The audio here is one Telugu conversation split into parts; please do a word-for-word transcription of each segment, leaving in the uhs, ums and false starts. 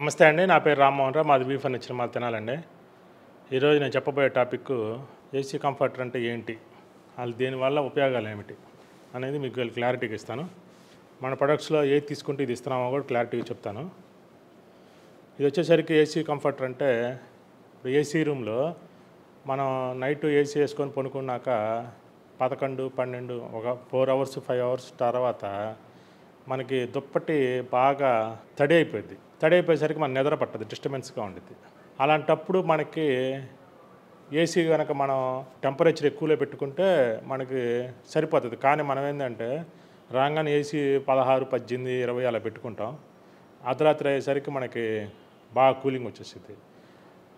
నమస్తే అండి, నా పేరు రామోన్రా, మాధుబి ఫర్నిచర్ మాహతనాలు అండి. ఈరోజు నేను చెప్పబోయే టాపిక్ ఏసీ కంఫర్ట్ అంటే ఏంటి, అది దీనివల్ల ఉపయోగాలు ఏమిటి అనేది మీకు క్లారిటీకి ఇస్తాను. మన ప్రొడక్ట్స్లో ఏది తీసుకుంటే ఇది ఇస్తున్నామో కూడా క్లారిటీగా చెప్తాను. ఇది వచ్చేసరికి ఏసీ కంఫర్ట్ అంటే ఏసీ రూమ్లో మనం నైట్ ఏసీ వేసుకొని పడుకున్నాక పదకొండు పన్నెండు ఒక ఫోర్ అవర్స్ ఫైవ్ అవర్స్ తర్వాత మనకి దుప్పటి బాగా తడి అయిపోయింది. తడి అయిపోయేసరికి మన నిద్ర పట్టదు, డిస్టర్బెన్స్గా ఉండేది. అలాంటప్పుడు మనకి ఏసీ కనుక మనం టెంపరేచర్ ఎక్కువలో పెట్టుకుంటే మనకి సరిపోతుంది. కానీ మనం ఏంటంటే రాగానే ఏసీ పదహారు పద్దెనిమిది ఇరవై అలా పెట్టుకుంటాం. అర్ధరాత్రి అయ్యేసరికి మనకి బాగా కూలింగ్ వచ్చేసింది.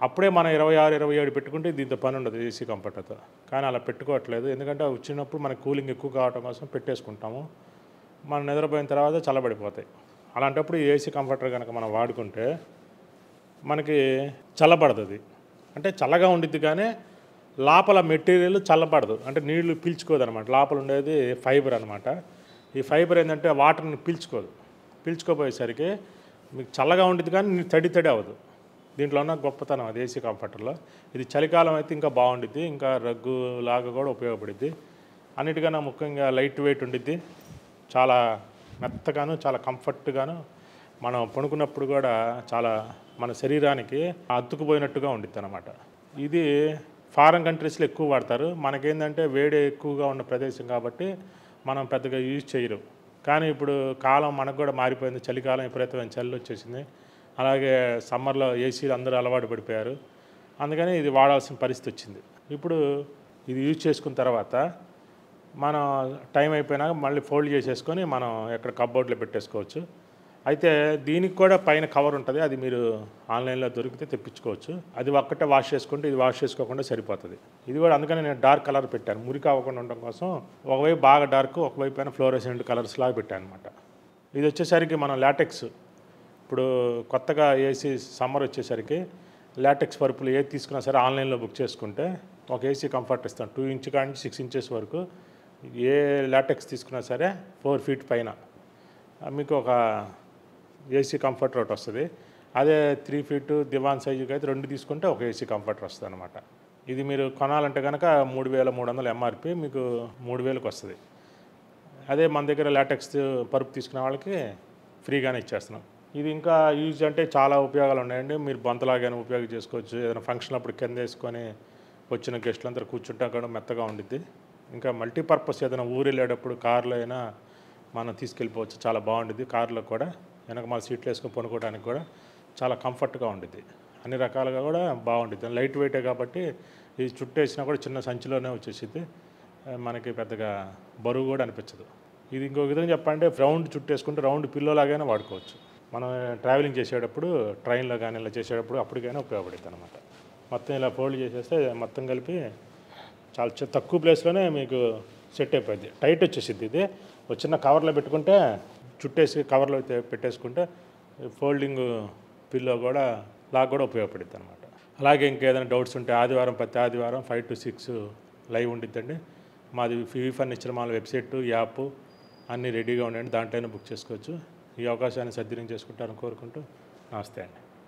అప్పుడే మనం ఇరవై ఆరు ఇరవై ఏడు పెట్టుకుంటే దీంతో పని ఉండదు ఏసీ కంఫర్ట్తో. కానీ అలా పెట్టుకోవట్లేదు, ఎందుకంటే వచ్చినప్పుడు మనకి కూలింగ్ ఎక్కువ కావడం కోసం పెట్టేసుకుంటాము. మనం నిద్రపోయిన తర్వాత చల్లబడిపోతాయి. అలాంటప్పుడు ఏసీ కంఫర్టర్ కనుక మనం వాడుకుంటే మనకి చల్లబడదు. అంటే చల్లగా ఉండిద్ది, కానీ లోపల మెటీరియల్ చల్లబడదు, అంటే నీళ్లు పీల్చుకోదు అనమాట. లోపల ఉండేది ఫైబర్ అనమాట. ఈ ఫైబర్ ఏంటంటే వాటర్ని పీల్చుకోదు. పీల్చుకోపోయేసరికి మీకు చల్లగా ఉండిద్ది, కానీ తడి తడి అవ్వదు. దీంట్లో ఉన్న గొప్పతనం అది ఏసీ కంఫర్టర్లో. ఇది చలికాలం అయితే ఇంకా బాగుండిద్ది, ఇంకా రగ్గు లాగా కూడా ఉపయోగపడిద్ది. అన్నిటికన్నా ముఖ్యంగా లైట్ వెయిట్ ఉండిద్ది, చాలా మెత్తగాను చాలా కంఫర్ట్గాను మనం పడుకున్నప్పుడు కూడా చాలా మన శరీరానికి అతుక్కుపోయినట్టుగా ఉండిద్ది అనమాట. ఇది ఫారెన్ కంట్రీస్లో ఎక్కువ వాడతారు. మనకేంటంటే వేడి ఎక్కువగా ఉన్న ప్రదేశం కాబట్టి మనం పెద్దగా యూజ్ చేయరు. కానీ ఇప్పుడు కాలం మనకు కూడా మారిపోయింది, చలికాలం విపరీతమైన చలి వచ్చేసింది. అలాగే సమ్మర్లో ఏసీలు అందరూ అలవాటు పడిపోయారు, అందుకని ఇది వాడాల్సిన పరిస్థితి వచ్చింది. ఇప్పుడు ఇది యూజ్ చేసుకున్న తర్వాత మనం టైం అయిపోయినాక మళ్ళీ ఫోల్డ్ చేసేసుకొని మనం ఎక్కడ కబ్బోర్డ్లో పెట్టేసుకోవచ్చు. అయితే దీనికి కూడా పైన కవర్ ఉంటుంది, అది మీరు ఆన్లైన్లో దొరికితే తెప్పించుకోవచ్చు. అది ఒక్కటే వాష్ చేసుకుంటే ఇది వాష్ చేసుకోకుండా సరిపోతుంది. ఇది కూడా అందుకని నేను డార్క్ కలర్ పెట్టాను, మురికి అవ్వకుండా ఉండడం కోసం. ఒకవైపు బాగా డార్క్, ఒకవైపు పైన ఫ్లోరోసెంట్ కలర్స్ లాగా పెట్టాను అనమాట. ఇది వచ్చేసరికి మనం లాటెక్స్, ఇప్పుడు కొత్తగా ఏసీ సమ్మర్ వచ్చేసరికి లాటెక్స్ పరుపులు ఏది తీసుకున్నా సరే ఆన్లైన్లో బుక్ చేసుకుంటే ఒక ఏసీ కంఫర్ట్ ఇస్తాను. టూ ఇంచ్ కానీ సిక్స్ ఇంచెస్ వరకు ఏ లాటెక్స్ తీసుకున్నా సరే ఫోర్ ఫీట్ పైన మీకు ఒక ఏసీ కంఫర్టర్ ఒకటి వస్తుంది. అదే త్రీ ఫీటు దివాన్ సైజుకి అయితే రెండు తీసుకుంటే ఒక ఏసీ కంఫర్టర్ వస్తుంది అనమాట. ఇది మీరు కొనాలంటే కనుక మూడు వేల మూడు వందల ఎంఆర్పి మీకు మూడు వేలకు వస్తుంది. అదే మన దగ్గర లాటెక్స్ పరుపు తీసుకున్న వాళ్ళకి ఫ్రీగానే ఇచ్చేస్తున్నాం. ఇది ఇంకా యూజ్ అంటే చాలా ఉపయోగాలు ఉన్నాయండి. మీరు బొంతలాగానే ఉపయోగం చేసుకోవచ్చు, ఏదైనా ఫంక్షన్ అప్పుడు కింద వేసుకొని వచ్చిన గెస్టులంతా కూర్చుంటా కూడా మెత్తగా ఉండిద్ది. ఇంకా మల్టీపర్పస్ ఏదైనా ఊరు వెళ్ళేటప్పుడు కారులో అయినా మనం తీసుకెళ్ళిపోవచ్చు, చాలా బాగుంటుంది. కారులో కూడా వెనక మన సీట్లు వేసుకొని పనుకోవడానికి కూడా చాలా కంఫర్ట్గా ఉంటుంది, అన్ని రకాలుగా కూడా బాగుంటుంది. లైట్ వెయిటే కాబట్టి ఇది చుట్టేసినా కూడా చిన్న సంచిలోనే వచ్చేసింది, మనకి పెద్దగా బరువు కూడా అనిపించదు. ఇది ఇంకో విధంగా చెప్పాలంటే రౌండ్ చుట్టేసుకుంటే రౌండ్ పిల్లో లాగానే వాడుకోవచ్చు. మనం ట్రావెలింగ్ చేసేటప్పుడు ట్రైన్లో కానీ ఇలా చేసేటప్పుడు అప్పటికైనా ఉపయోగపడుతుంది అనమాట. మొత్తం ఇలా ఫోల్డ్ చేసేస్తే మొత్తం కలిపి చాలా తక్కువ ప్లేస్లోనే మీకు సెట్ అయిపోయింది. టైట్ వచ్చేసింది. ఇది చిన్న కవర్లో పెట్టుకుంటే చుట్టేసి కవర్లో పెట్టేసుకుంటే ఫోల్డింగ్ పిల్లో కూడా లాగా కూడా ఉపయోగపడుతుంది అనమాట. అలాగే ఇంకేదైనా డౌట్స్ ఉంటే ఆదివారం ప్రతి ఆదివారం ఫైవ్ టు సిక్స్ లైవ్ ఉండిద్దండి. మాది ఫివి ఫర్నిచర్ మాల్ వెబ్సైట్ యాప్ అన్నీ రెడీగా ఉండండి, దాంట్లోనే బుక్ చేసుకోవచ్చు. ఈ అవకాశాన్ని సద్వినియోగం చేసుకుంటారని కోరుకుంటూ నమస్తే అండి.